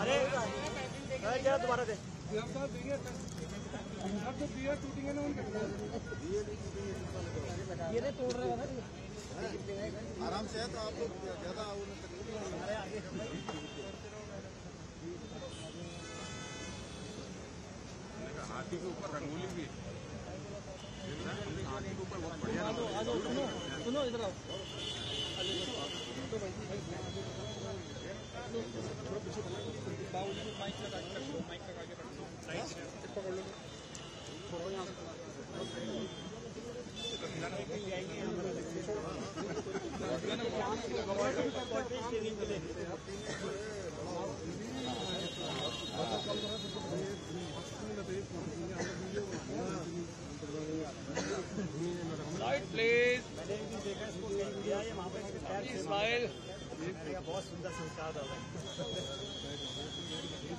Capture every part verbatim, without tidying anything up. अरे तो दिया टूटेंगे ना उनके ये नहीं तोड़ रहे हैं आराम से है तो आप लोग ज्यादा हमारे आगे हाथी के ऊपर रंगोली भी हाथी के ऊपर बहुत बढ़िया सुनो सुनो इधर आओ माइक लगा माइक लगा के पकड़ लो लाइट प्लीज स्माइल बहुत सुंदर संस्कार था आगे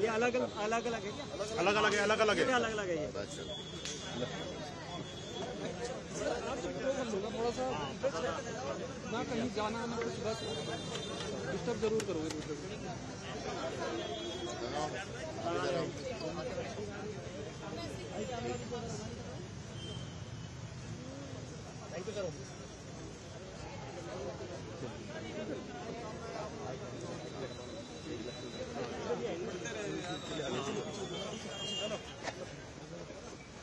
ये अलग अलग अलग है क्या अलग अलग है अलग अलग है अलग अलग है ये थोड़ा सा ना कहीं जाना ना कुछ बस डिस्टर्ब जरूर करोगे थैंक यू सर।